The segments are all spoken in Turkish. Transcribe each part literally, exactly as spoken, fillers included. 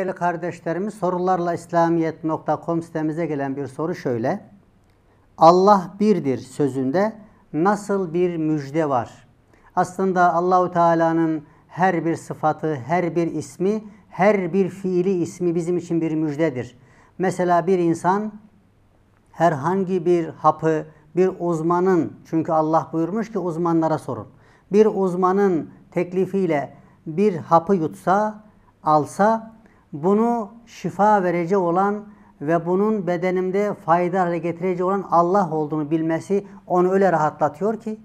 Değerli kardeşlerimiz, sorularla İslamiyet nokta com sitemize gelen bir soru şöyle. Allah birdir sözünde nasıl bir müjde var? Aslında Allahu Teala'nın her bir sıfatı, her bir ismi, her bir fiili ismi bizim için bir müjdedir. Mesela bir insan herhangi bir hapı, bir uzmanın, çünkü Allah buyurmuş ki uzmanlara sorun. Bir uzmanın teklifiyle bir hapı yutsa, alsa, bunu şifa verecek olan ve bunun bedenimde fayda hale getirecek olan Allah olduğunu bilmesi onu öyle rahatlatıyor ki,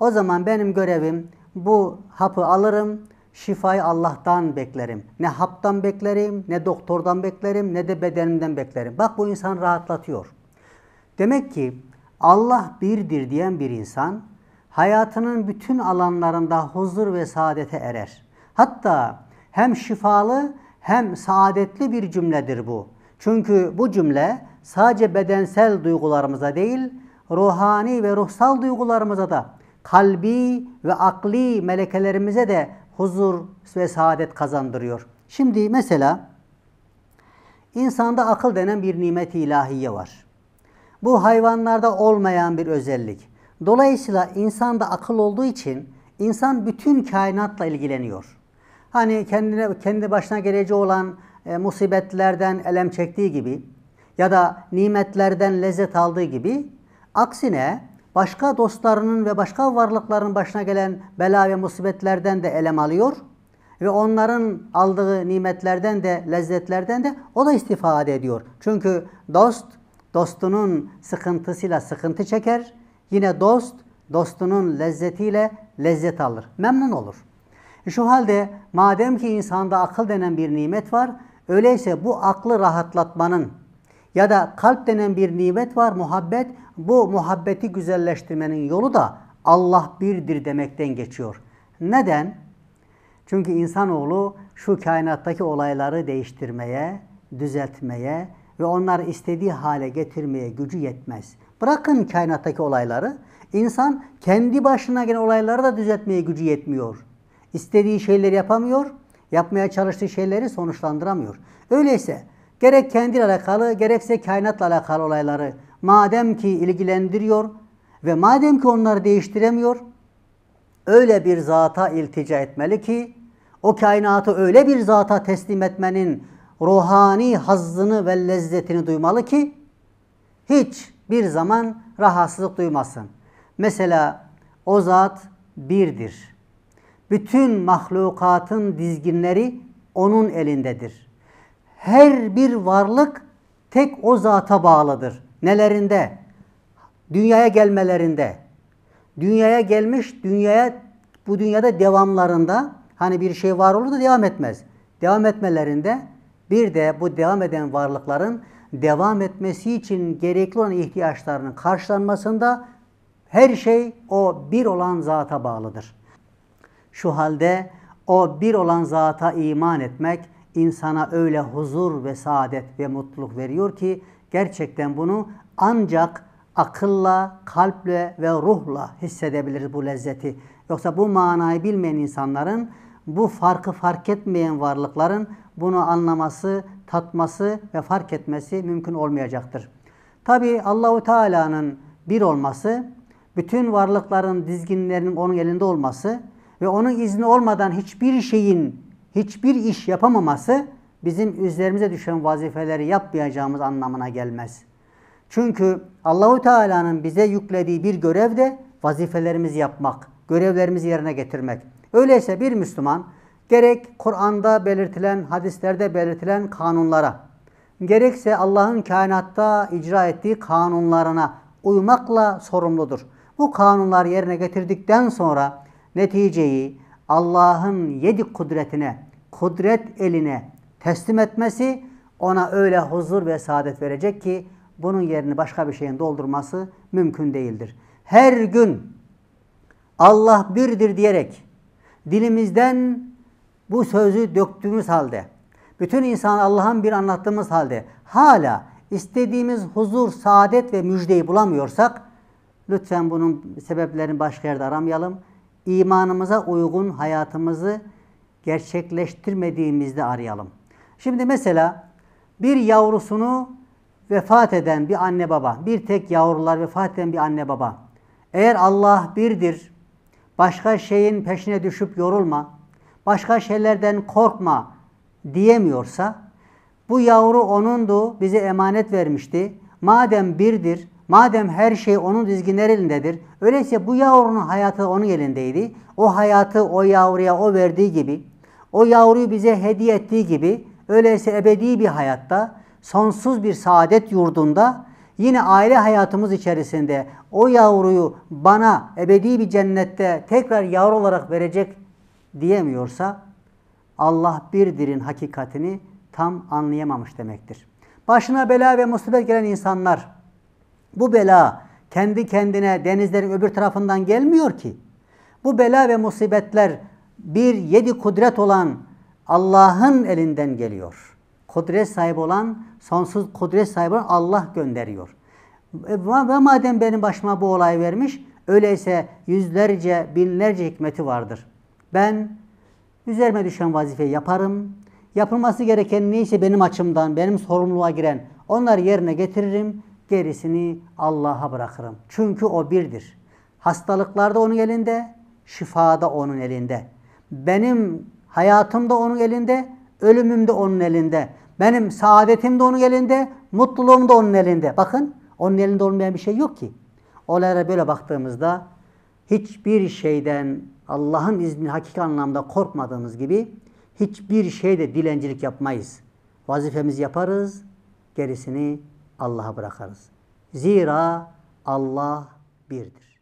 o zaman benim görevim bu hapı alırım, şifayı Allah'tan beklerim. Ne haptan beklerim, ne doktordan beklerim, ne de bedenimden beklerim. Bak, bu insan rahatlatıyor. Demek ki Allah birdir diyen bir insan hayatının bütün alanlarında huzur ve saadete erer. Hatta hem şifalı hem saadetli bir cümledir bu. Çünkü bu cümle sadece bedensel duygularımıza değil, ruhani ve ruhsal duygularımıza da, kalbi ve akli melekelerimize de huzur ve saadet kazandırıyor. Şimdi mesela insanda akıl denen bir nimet-i ilahiye var. Bu hayvanlarda olmayan bir özellik. Dolayısıyla insanda akıl olduğu için insan bütün kainatla ilgileniyor. Hani kendine, kendi başına geleceği olan e, musibetlerden elem çektiği gibi ya da nimetlerden lezzet aldığı gibi, aksine başka dostlarının ve başka varlıkların başına gelen bela ve musibetlerden de elem alıyor ve onların aldığı nimetlerden de, lezzetlerden de o da istifade ediyor. Çünkü dost dostunun sıkıntısıyla sıkıntı çeker, yine dost dostunun lezzetiyle lezzet alır, memnun olur. Şu halde madem ki insanda akıl denen bir nimet var, öyleyse bu aklı rahatlatmanın ya da kalp denen bir nimet var, muhabbet, bu muhabbeti güzelleştirmenin yolu da Allah birdir demekten geçiyor. Neden? Çünkü insanoğlu şu kainattaki olayları değiştirmeye, düzeltmeye ve onları istediği hale getirmeye gücü yetmez. Bırakın kainattaki olayları, insan kendi başına gelen olayları da düzeltmeye gücü yetmiyor. İstediği şeyleri yapamıyor, yapmaya çalıştığı şeyleri sonuçlandıramıyor. Öyleyse gerek kendiyle alakalı, gerekse kainatla alakalı olayları madem ki ilgilendiriyor ve madem ki onları değiştiremiyor, öyle bir zata iltica etmeli ki, o kainatı öyle bir zata teslim etmenin ruhani hazzını ve lezzetini duymalı ki, hiçbir zaman rahatsızlık duymasın. Mesela o zat birdir. Bütün mahlukatın dizginleri onun elindedir. Her bir varlık tek o zata bağlıdır. Nelerinde? Dünyaya gelmelerinde. Dünyaya gelmiş, dünyaya, bu dünyada devamlarında, hani bir şey var olur da devam etmez. Devam etmelerinde, bir de bu devam eden varlıkların devam etmesi için gerekli olan ihtiyaçlarının karşılanmasında her şey o bir olan zata bağlıdır. Şu halde o bir olan zata iman etmek insana öyle huzur ve saadet ve mutluluk veriyor ki, gerçekten bunu ancak akılla, kalple ve ruhla hissedebiliriz bu lezzeti. Yoksa bu manayı bilmeyen insanların, bu farkı fark etmeyen varlıkların bunu anlaması, tatması ve fark etmesi mümkün olmayacaktır. Tabi Allahu Teala'nın bir olması, bütün varlıkların dizginlerinin onun elinde olması ve onun izni olmadan hiçbir şeyin, hiçbir iş yapamaması, bizim üzerimize düşen vazifeleri yapmayacağımız anlamına gelmez. Çünkü Allahu Teala'nın bize yüklediği bir görev de vazifelerimizi yapmak, görevlerimizi yerine getirmek. Öyleyse bir Müslüman gerek Kur'an'da belirtilen, hadislerde belirtilen kanunlara, gerekse Allah'ın kainatta icra ettiği kanunlarına uymakla sorumludur. Bu kanunları yerine getirdikten sonra neticeyi Allah'ın yedi kudretine, kudret eline teslim etmesi ona öyle huzur ve saadet verecek ki bunun yerini başka bir şeyin doldurması mümkün değildir. Her gün Allah birdir diyerek dilimizden bu sözü döktüğümüz halde, bütün insanı Allah'ın bir anlattığımız halde hala istediğimiz huzur, saadet ve müjdeyi bulamıyorsak, lütfen bunun sebeplerini başka yerde aramayalım. İmanımıza uygun hayatımızı gerçekleştirmediğimizde arayalım. Şimdi mesela bir yavrusunu vefat eden bir anne baba, bir tek yavrular vefat eden bir anne baba, eğer Allah birdir, başka şeyin peşine düşüp yorulma, başka şeylerden korkma diyemiyorsa, bu yavru onundu, bize emanet vermişti. Madem birdir, madem her şey onun dizginler elindedir, öyleyse bu yavrunun hayatı onun elindeydi. O hayatı o yavruya o verdiği gibi, o yavruyu bize hediye ettiği gibi, öyleyse ebedi bir hayatta, sonsuz bir saadet yurdunda, yine aile hayatımız içerisinde o yavruyu bana ebedi bir cennette tekrar yavru olarak verecek diyemiyorsa, Allah birdirin hakikatini tam anlayamamış demektir. Başına bela ve musibet gelen insanlar, bu bela kendi kendine denizlerin öbür tarafından gelmiyor ki. Bu bela ve musibetler bir yedi kudret olan Allah'ın elinden geliyor. Kudret sahibi olan, sonsuz kudret sahibi olan Allah gönderiyor. Ve madem benim başıma bu olay vermiş, öyleyse yüzlerce, binlerce hikmeti vardır. Ben üzerime düşen vazifeyi yaparım. Yapılması gereken neyse benim açımdan, benim sorumluluğa giren onları yerine getiririm. Gerisini Allah'a bırakırım. Çünkü O birdir. Hastalıklarda O'nun elinde, şifada O'nun elinde. Benim hayatım da O'nun elinde, ölümüm de O'nun elinde. Benim saadetim de O'nun elinde, mutluluğum da O'nun elinde. Bakın, O'nun elinde olmayan bir şey yok ki. Olaylara böyle baktığımızda hiçbir şeyden Allah'ın izni hakiki anlamda korkmadığımız gibi hiçbir şeyde dilencilik yapmayız. Vazifemizi yaparız, gerisini Allah'a bırakarız. Zira Allah birdir.